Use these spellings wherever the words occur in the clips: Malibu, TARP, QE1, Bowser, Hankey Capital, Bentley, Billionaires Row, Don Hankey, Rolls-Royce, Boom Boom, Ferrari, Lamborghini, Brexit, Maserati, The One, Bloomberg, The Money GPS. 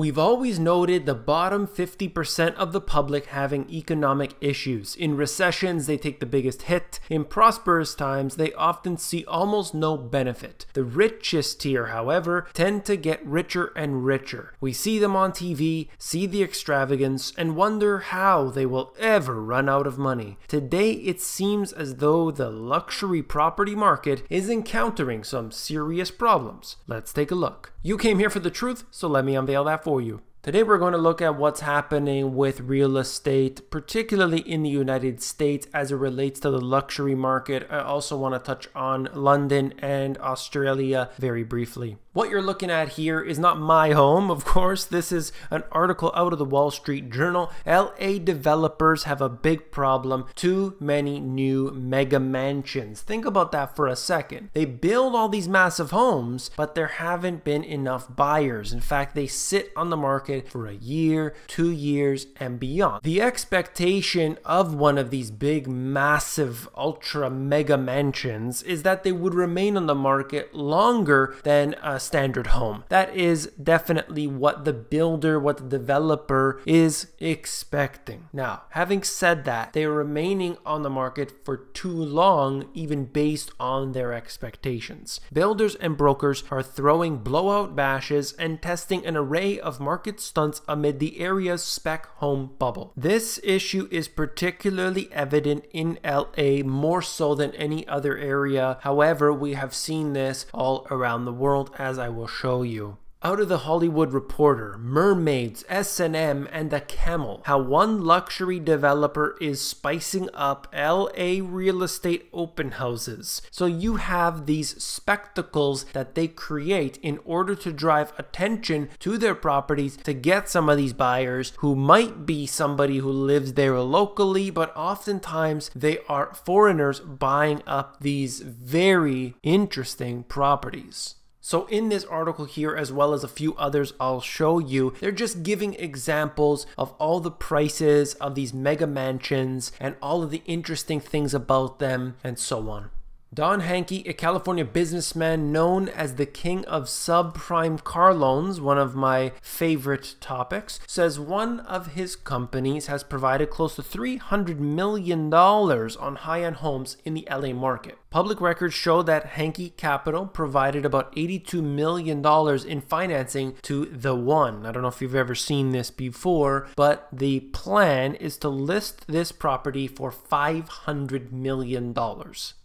We've always noted the bottom 50% of the public having economic issues. In recessions, they take the biggest hit. In prosperous times, they often see almost no benefit. The richest tier, however, tend to get richer and richer. We see them on TV, see the extravagance, and wonder how they will ever run out of money. Today, it seems as though the luxury property market is encountering some serious problems. Let's take a look. You came here for the truth, so let me unveil that for you. Today we're going to look at what's happening with real estate, particularly in the United States as it relates to the luxury market. I also want to touch on London and Australia very briefly. What you're looking at here is not my home, of course. This is an article out of the Wall Street Journal. LA developers have a big problem. Too many new mega mansions. Think about that for a second. They build all these massive homes, but there haven't been enough buyers. In fact, they sit on the market for a year, 2 years, and beyond. The expectation of one of these big, massive, ultra mega mansions is that they would remain on the market longer than a standard home. That is definitely what the builder, what the developer is expecting. Now, having said that, they're remaining on the market for too long, even based on their expectations. Builders and brokers are throwing blowout bashes and testing an array of market stunts amid the area's spec home bubble. This issue is particularly evident in LA, more so than any other area. However, we have seen this all around the world, as I will show you. Out of the Hollywood Reporter, mermaids, S&M, and the camel. How one luxury developer is spicing up LA real estate open houses. So you have these spectacles that they create in order to drive attention to their properties to get some of these buyers who might be somebody who lives there locally, but oftentimes they are foreigners buying up these very interesting properties. So in this article here, as well as a few others I'll show you, they're just giving examples of all the prices of these mega mansions and all of the interesting things about them and so on. Don Hankey, a California businessman known as the king of subprime car loans, one of my favorite topics, says one of his companies has provided close to $300 million on high-end homes in the LA market. Public records show that Hankey Capital provided about $82 million in financing to The One. I don't know if you've ever seen this before, but the plan is to list this property for $500 million.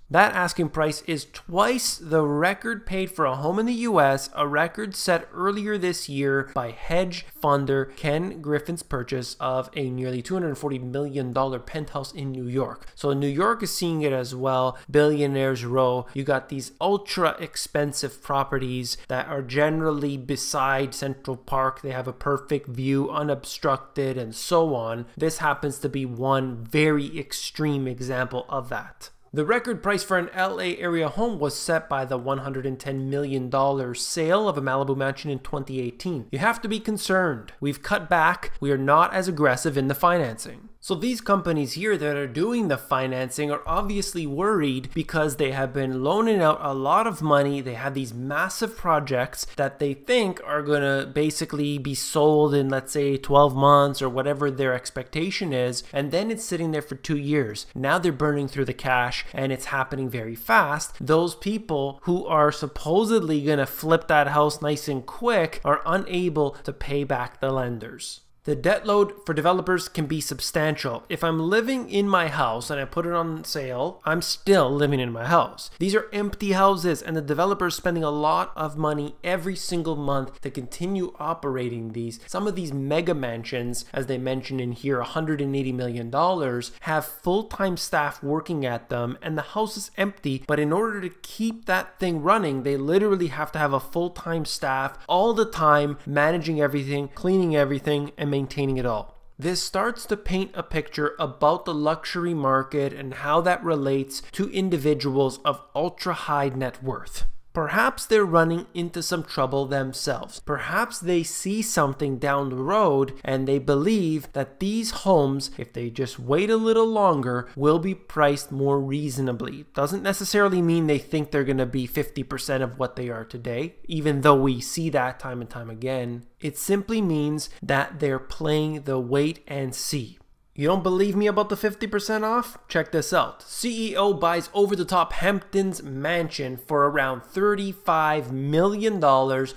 That asking price is twice the record paid for a home in the US, a record set earlier this year by hedge funder Ken Griffin's purchase of a nearly $240 million penthouse in New York. So New York is seeing it as well. Billionaires Row, you got these ultra expensive properties that are generally beside Central Park. They have a perfect view, unobstructed, and so on. This happens to be one very extreme example of that. The record price for an LA area home was set by the $110 million sale of a Malibu mansion in 2018. You have to be concerned. We've cut back. We are not as aggressive in the financing. So these companies here that are doing the financing are obviously worried because they have been loaning out a lot of money. They have these massive projects that they think are going to basically be sold in, let's say, 12 months or whatever their expectation is. And then it's sitting there for 2 years. Now they're burning through the cash and it's happening very fast. Those people who are supposedly going to flip that house nice and quick are unable to pay back the lenders. The debt load for developers can be substantial. If I'm living in my house and I put it on sale, I'm still living in my house. These are empty houses and the developer is spending a lot of money every single month to continue operating these. Some of these mega mansions, as they mentioned in here, $180 million, have full-time staff working at them and the house is empty, but in order to keep that thing running, they literally have to have a full-time staff all the time, managing everything, cleaning everything, and maintaining it all. This starts to paint a picture about the luxury market and how that relates to individuals of ultra high net worth. Perhaps they're running into some trouble themselves. Perhaps they see something down the road and they believe that these homes, if they just wait a little longer, will be priced more reasonably. Doesn't necessarily mean they think they're going to be 50% of what they are today, even though we see that time and time again. It simply means that they're playing the wait and see. You don't believe me about the 50% off? Check this out. CEO buys over-the-top Hamptons mansion for around $35 million,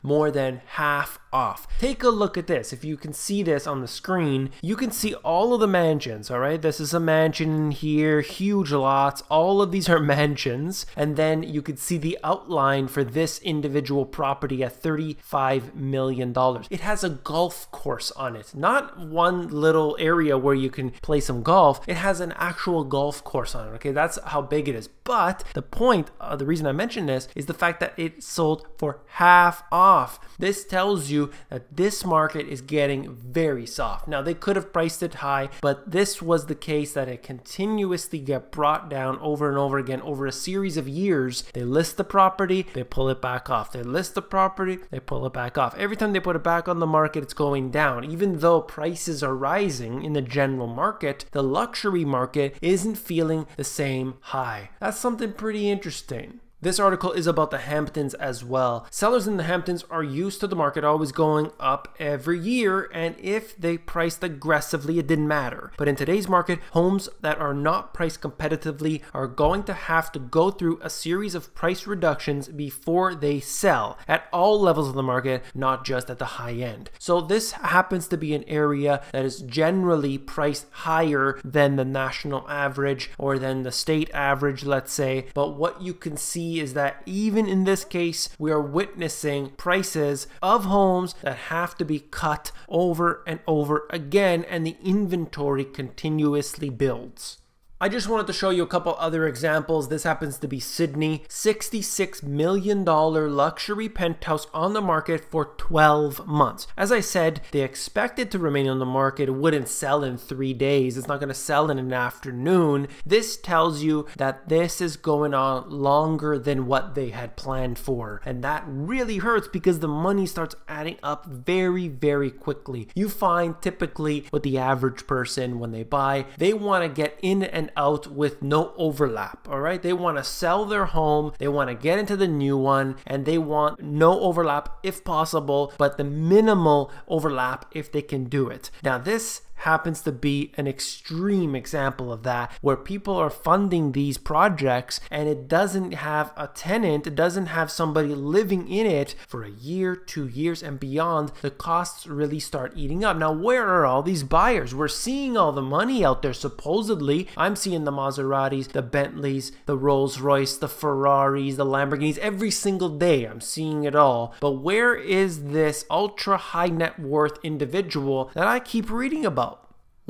more than half off. Take a look at this. If you can see this on the screen, you can see all of the mansions, all right? This is a mansion here, huge lots. All of these are mansions. And then you could see the outline for this individual property at $35 million. It has a golf course on it, not one little area where you can play some golf. It has an actual golf course on it, okay? That's how big it is. But the point, the reason I mention this is the fact that it sold for half off. This tells you that this market is getting very soft. Now, they could have priced it high, but this was the case that it continuously got brought down over and over again over a series of years. They list the property, they pull it back off. They list the property, they pull it back off. Every time they put it back on the market, it's going down. Even though prices are rising in the general market, the luxury market isn't feeling the same high. That's something pretty interesting. This article is about the Hamptons as well. Sellers in the Hamptons are used to the market always going up every year, and if they priced aggressively, it didn't matter. But in today's market, homes that are not priced competitively are going to have to go through a series of price reductions before they sell at all levels of the market, not just at the high end. So this happens to be an area that is generally priced higher than the national average or than the state average, let's say. But what you can see is that even in this case, we are witnessing prices of homes that have to be cut over and over again, and the inventory continuously builds. I just wanted to show you a couple other examples. This happens to be Sydney. $66 million luxury penthouse on the market for 12 months. As I said, they expect it to remain on the market. It wouldn't sell in 3 days. It's not going to sell in an afternoon. This tells you that this is going on longer than what they had planned for. And that really hurts because the money starts adding up very, very quickly. You find typically with the average person when they buy, they want to get in and out with no overlap, all right? They want to sell their home, they want to get into the new one, and they want no overlap if possible, but the minimal overlap if they can do it. Now, this happens to be an extreme example of that, where people are funding these projects and it doesn't have a tenant, it doesn't have somebody living in it for a year, 2 years, and beyond. The costs really start eating up. Now, where are all these buyers? We're seeing all the money out there, supposedly. I'm seeing the Maseratis, the Bentleys, the Rolls-Royce, the Ferraris, the Lamborghinis, every single day I'm seeing it all. But where is this ultra high net worth individual that I keep reading about?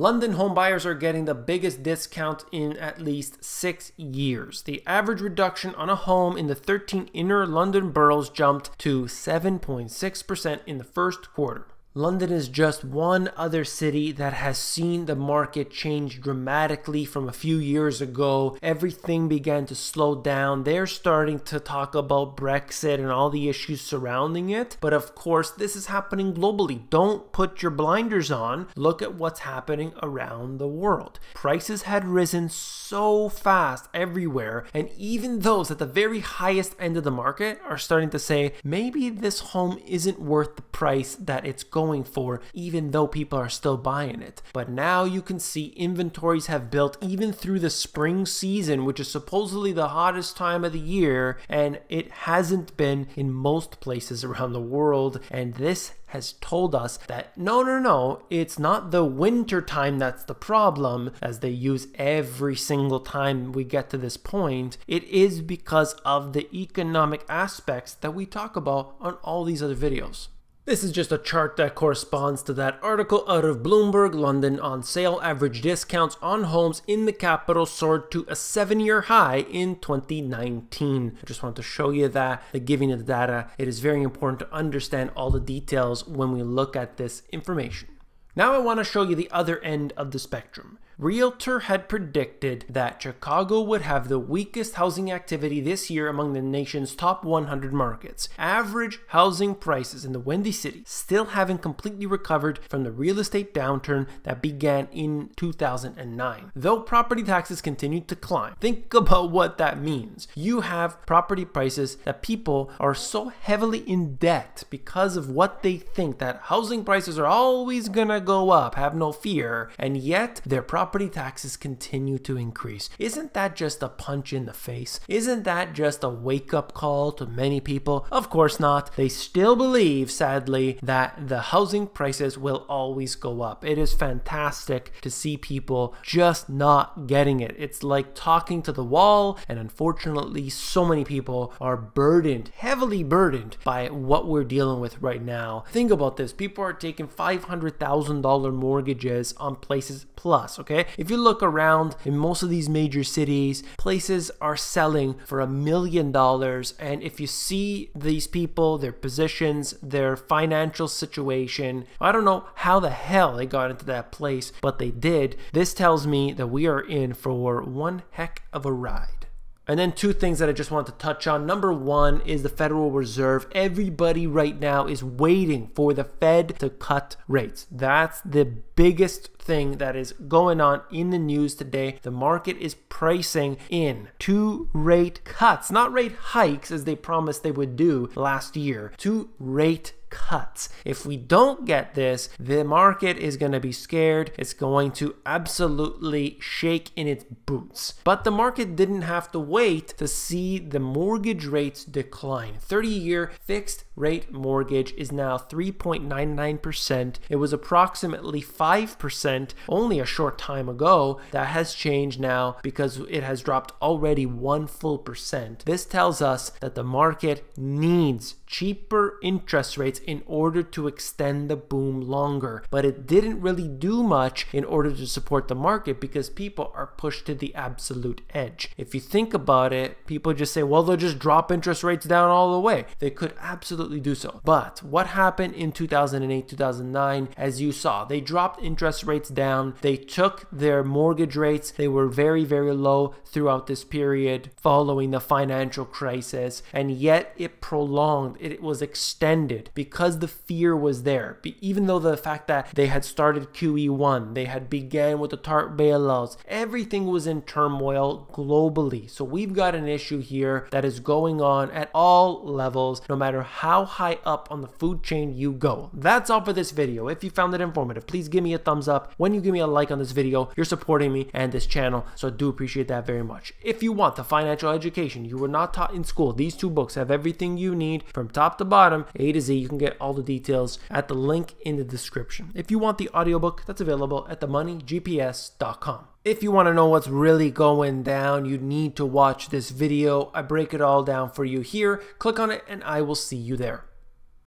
London home buyers are getting the biggest discount in at least 6 years. The average reduction on a home in the 13 inner London boroughs jumped to 7.6% in the first quarter. London is just one other city that has seen the market change dramatically from a few years ago. Everything began to slow down. They're starting to talk about Brexit and all the issues surrounding it. But of course, this is happening globally. Don't put your blinders on. Look at what's happening around the world. Prices had risen so fast everywhere. And even those at the very highest end of the market are starting to say, maybe this home isn't worth the price that it's going for, even though people are still buying it. But now you can see inventories have built even through the spring season, which is supposedly the hottest time of the year, and it hasn't been in most places around the world. And this has told us that no, it's not the winter time that's the problem, as they use every single time we get to this point. It is because of the economic aspects that we talk about on all these other videos. This is just a chart that corresponds to that article out of Bloomberg. London on sale average discounts on homes in the capital soared to a 7-year high in 2019. I just wanted to show you that the giving of the data, it is very important to understand all the details when we look at this information. Now I want to show you the other end of the spectrum. Realtor had predicted that Chicago would have the weakest housing activity this year among the nation's top 100 markets. Average housing prices in the Windy City still haven't completely recovered from the real estate downturn that began in 2009, though property taxes continued to climb. Think about what that means. You have property prices that people are so heavily in debt because of what they think, that housing prices are always gonna go up, have no fear, and yet their property taxes continue to increase. Isn't that just a punch in the face? Isn't that just a wake-up call to many people? Of course not. They still believe, sadly, that the housing prices will always go up. It is fantastic to see people just not getting it. It's like talking to the wall, and unfortunately, so many people are burdened, heavily burdened by what we're dealing with right now. Think about this. People are taking $500,000 mortgages on Places Plus, okay? If you look around in most of these major cities, places are selling for $1 million, and if you see these people, their positions, their financial situation, I don't know how the hell they got into that place, but they did. This tells me that we are in for one heck of a ride. And then two things that I just want to touch on. Number one is the Federal Reserve. Everybody right now is waiting for the Fed to cut rates. That's the biggest thing that is going on in the news today. The market is pricing in 2 rate cuts, not rate hikes as they promised they would do last year. 2 rate cuts. If we don't get this, the market is going to be scared. It's going to absolutely shake in its boots. But the market didn't have to wait to see the mortgage rates decline. 30-year fixed rate mortgage is now 3.99%. It was approximately 5% only a short time ago. That has changed now because it has dropped already 1 full percent. This tells us that the market needs cheaper interest rates in order to extend the boom longer, but it didn't really do much in order to support the market because people are pushed to the absolute edge. If you think about it, people just say, well, they'll just drop interest rates down all the way. They could absolutely do so, but what happened in 2008, 2009, as you saw, they dropped interest rates down. They took their mortgage rates. They were very, very low throughout this period following the financial crisis, and yet it prolonged. It was extended because the fear was there. Even though the fact that they had started QE1, they had began with the TARP bailouts, everything was in turmoil globally. So we've got an issue here that is going on at all levels, no matter how high up on the food chain you go. That's all for this video. If you found it informative, please give me a thumbs up. When you give me a like on this video, you're supporting me and this channel, so I do appreciate that very much. If you want the financial education you were not taught in school, these two books have everything you need from top to bottom, A to Z. You can get all the details at the link in the description. If you want the audiobook, that's available at themoneygps.com. If you want to know what's really going down, you need to watch this video. I break it all down for you here. Click on it and I will see you there.